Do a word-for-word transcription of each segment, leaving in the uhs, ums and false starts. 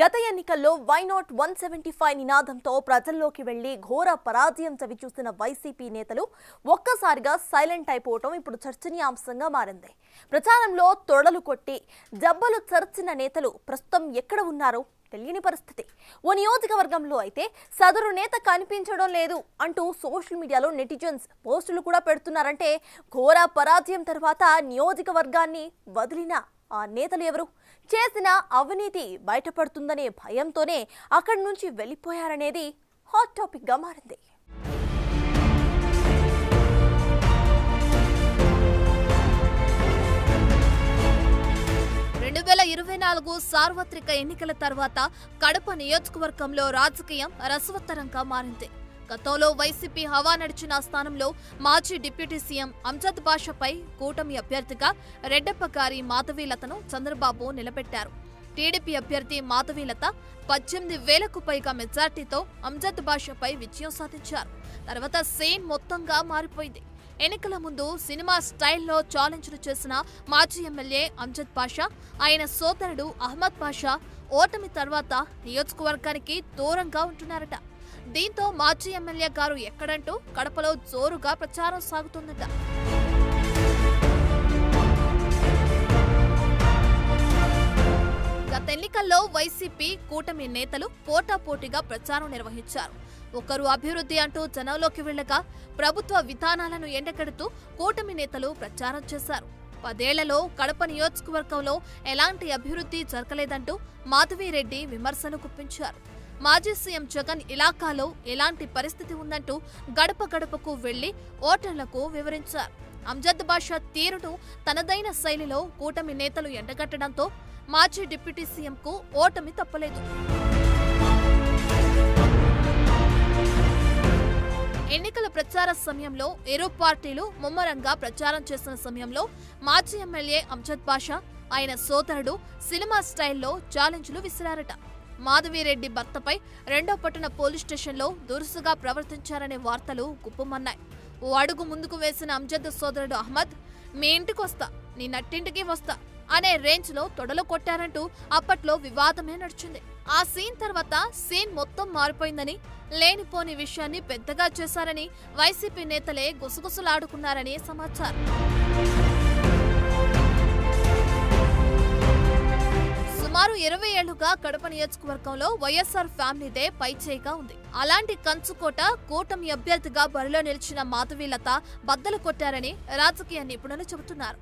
గత ఎన్నికల్లో why not one seventy five నినాదంతో ప్రజల్లోకి వెళ్లి ఘోర పరాజయం చవిచూస్తున్న వైసీపీ నేతలు ఒక్కసారిగా సైలెంట్ అయిపోవడం ఇప్పుడు చర్చనీయాంశంగా మారింది. ప్రచారంలో తొడలు కొట్టి జబ్బలు చర్చిన నేతలు ప్రస్తుతం ఎక్కడ ఉన్నారో తెలియని పరిస్థితి. ఓ నియోజకవర్గంలో అయితే సదరు నేత కనిపించడం లేదు అంటూ సోషల్ మీడియాలో నెటిజన్స్ పోస్టులు కూడా పెడుతున్నారంటే ఘోర పరాజయం తర్వాత నియోజకవర్గాన్ని వదిలిన ఆ నేతలు ఎవరు? చేసిన అవినీతి బయటపడుతుందనే భయంతోనే అక్కడి నుంచి వెళ్ళిపోయారనేది హాట్ టాపిక్గా మారింది. రెండు వేల ఇరవై నాలుగు సార్వత్రిక ఎన్నికల తర్వాత కడప నియోజకవర్గంలో రాజకీయం రసవత్తరంగా మారింది. గతంలో వైసీపీ హవా నడిచిన స్థానంలో మాజీ డిప్యూటీ సీఎం అమ్జద్ బాషాపై కూటమి అభ్యర్థిగా రెడ్డప్పగారి మాధవీలతను చంద్రబాబు నిలబెట్టారు. టీడీపీ అభ్యర్థి మాధవీలత పద్దెనిమిది వేలకు పైగా మెజార్టీతో అమ్జద్ బాషాపై విజయం సాధించారు. తర్వాత సీన్ మొత్తంగా మారిపోయింది. ఎన్నికల ముందు సినిమా స్టైల్లో ఛాలెంజ్లు చేసిన మాజీ ఎమ్మెల్యే అమ్జద్ బాషా, ఆయన సోదరుడు అహ్మద్ బాషా ఓటమి తర్వాత నియోజకవర్గానికి దూరంగా ఉంటున్నారట. దీంతో మాజీ ఎమ్మెల్యే గారు ఎక్కడంటూ కడపలో జోరుగా ప్రచారం సాగుతుందట. గత ఎన్నికల్లో వైసీపీ కూటమి నేతలు పోటాపోటీగా ప్రచారం నిర్వహించారు. ఒకరు అభివృద్ధి అంటూ జనంలోకి వెళ్ళగా ప్రభుత్వ విధానాలను ఎండగడుతూ కూటమి నేతలు ప్రచారం చేశారు. పదేళ్లలో కడప నియోజకవర్గంలో ఎలాంటి అభివృద్ధి జరగలేదంటూ మాధవిరెడ్డి విమర్శలు గుప్పించారు. మాజీ సీఎం జగన్ ఇలాకాలో ఎలాంటి పరిస్థితి ఉందంటూ గడప గడపకు వెళ్లి ఓటర్లకు వివరించారు. అమ్జద్ బాషా తీరును తనదైన శైలిలో కూటమి నేతలు ఎండగట్టడంతో మాజీ డిప్యూటీ సీఎంకు ఓటమి తప్పలేదు. ఎన్నికల ప్రచార సమయంలో ఇరు పార్టీలు ముమ్మరంగా ప్రచారం చేసిన సమయంలో మాజీ ఎమ్మెల్యే అమ్జద్ బాషా, ఆయన సోదరుడు సినిమా స్టైల్లో ఛాలెంజ్లు విసిరారట. మాధవిరెడ్డి భర్తపై రెండో పట్టణ పోలీస్ స్టేషన్లో దురుసుగా ప్రవర్తించారనే వార్తలు గుప్పమన్నాయి. ఓ అడుగు ముందుకు వేసిన అమ్జద్ సోదరుడు అహ్మద్, మీ ఇంటికి వస్తా, నీ నట్టింటికి వస్తా అనే రేంజ్లో తొడలు కొట్టారంటూ అప్పట్లో వివాదమే నడిచింది. ఆ సీన్ తర్వాత సీన్ మొత్తం మారిపోయిందని, లేనిపోని విషయాన్ని పెద్దగా చేశారని వైసీపీ నేతలే గుసగుసలాడుకున్నారని సమాచారం. సుమారు ఇరవై ఏళ్లుగా కడప నియోజకవర్గంలో వైఎస్ఆర్ ఫ్యామిలీదే పైచేయిగా ఉంది. అలాంటి కంచుకోట కూటమి అభ్యర్థిగా బరిలో నిలిచిన మాధవీలత బద్దలు కొట్టారని రాజకీయ నిపుణులు చెబుతున్నారు.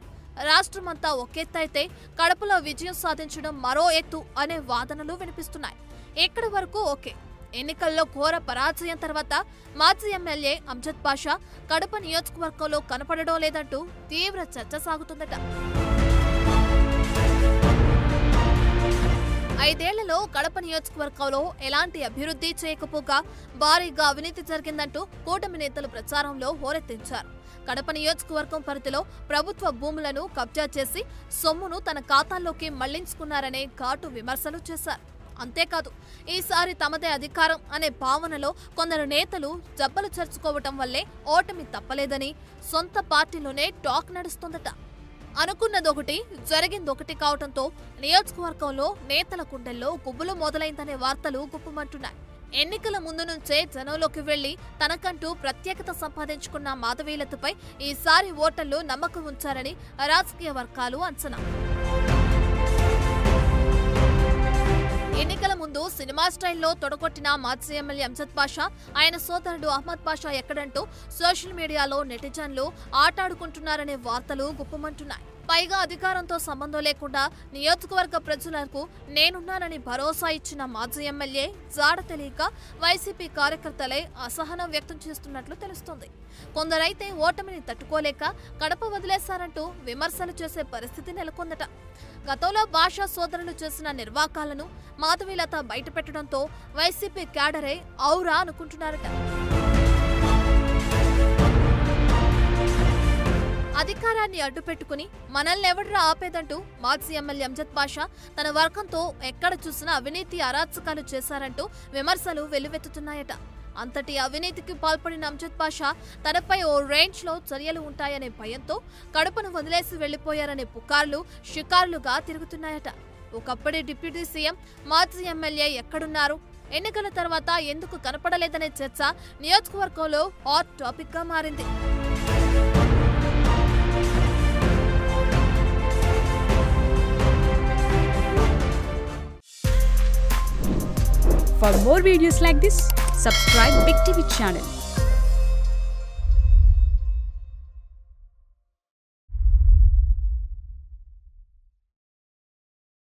రాష్ట్రమంతా ఒకెత్తైతే కడపలో విజయం సాధించడం మరో ఎత్తు అనే వాదనలు వినిపిస్తున్నాయి. ఎక్కడి వరకు ఓకే, ఎన్నికల్లో ఘోర పరాజయం తర్వాత మాజీ ఎమ్మెల్యే అమ్జద్ బాషా కడప నియోజకవర్గంలో కనపడడం లేదంటూ తీవ్ర చర్చ సాగుతుందట. ఐదేళ్లలో కడప నియోజకవర్గంలో ఎలాంటి అభివృద్ధి చేయకపోగా భారీగా అవినీతి జరిగిందంటూ కూటమి నేతలు ప్రచారంలో హోరెత్తించారు. కడప నియోజకవర్గం పరిధిలో ప్రభుత్వ భూములను కబ్జా చేసి సొమ్మును తన ఖాతాల్లోకి మళ్లించుకున్నారనే ఘాటు విమర్శలు చేశారు. అంతేకాదు, ఈసారి తమదే అధికారం అనే భావనలో కొందరు నేతలు జబ్బలు చర్చుకోవటం వల్లే ఓటమి తప్పలేదని సొంత పార్టీలోనే టాక్ నడుస్తుందట. అనుకున్నదొకటి జరిగిందొకటి కావడంతో నియోజకవర్గంలో నేతల గుండెల్లో గుబులు మొదలైందనే వార్తలు గుప్పమంటున్నాయి. ఎన్నికల ముందు నుంచే జనంలోకి వెళ్లి తనకంటూ ప్రత్యేకత సంపాదించుకున్న మాధవీలతపై ఈసారి ఓటర్లు నమ్మకం ఉంచారని రాజకీయ వర్గాలు అంచనా. ఎన్నికల ముందు సినిమా స్టైల్లో తొడగొట్టిన మాజీ ఎమ్మెల్యే అమ్జద్ బాషా, ఆయన సోదరుడు అహ్మద్ బాషా ఎక్కడంటూ సోషల్ మీడియాలో నెటిజన్లు ఆటాడుకుంటున్నారనే వార్తలు గుప్పమంటున్నాయి. పైగా అధికారంతో సంబంధం లేకుండా నియోజకవర్గ ప్రజలకు నేనున్నానని భరోసా ఇచ్చిన మాజీ ఎమ్మెల్యే జాడ తెలియక వైసీపీ కార్యకర్తలే అసహనం వ్యక్తం చేస్తున్నట్లు తెలుస్తోంది. కొందరైతే ఓటమిని తట్టుకోలేక కడప వదిలేశారంటూ విమర్శలు చేసే పరిస్థితి నెలకొందట. గతంలో బాషా సోదరులు చేసిన నిర్వాకాలను మాధవీలత బయటపెట్టడంతో వైసీపీ క్యాడరే ఔరా అనుకుంటున్నారట. అధికారాన్ని అడ్డుపెట్టుకుని మనల్నెవడరా ఆపేదంటూ మాజీ ఎమ్మెల్యే అమ్జద్ బాషా తన వర్గంతో ఎక్కడ చూసినా అవినీతి అరాచకాలు చేశారంటూ విమర్శలు వెల్లువెత్తుతున్నాయట. అంతటి అవినీతికి పాల్పడిన అమ్జద్ బాషా తనపై ఓ రేంజ్లో చర్యలు ఉంటాయనే భయంతో కడపను వదిలేసి వెళ్లిపోయారనే పుకార్లు షికార్లుగా తిరుగుతున్నాయట. ఒకప్పటి డిప్యూటీ సీఎం మాజీ ఎమ్మెల్యే ఎక్కడున్నారు? ఎన్నికల తర్వాత ఎందుకు కనపడలేదనే చర్చ నియోజకవర్గంలో హాట్ టాపిక్గా మారింది. For more videos like this, subscribe BIG T V channel.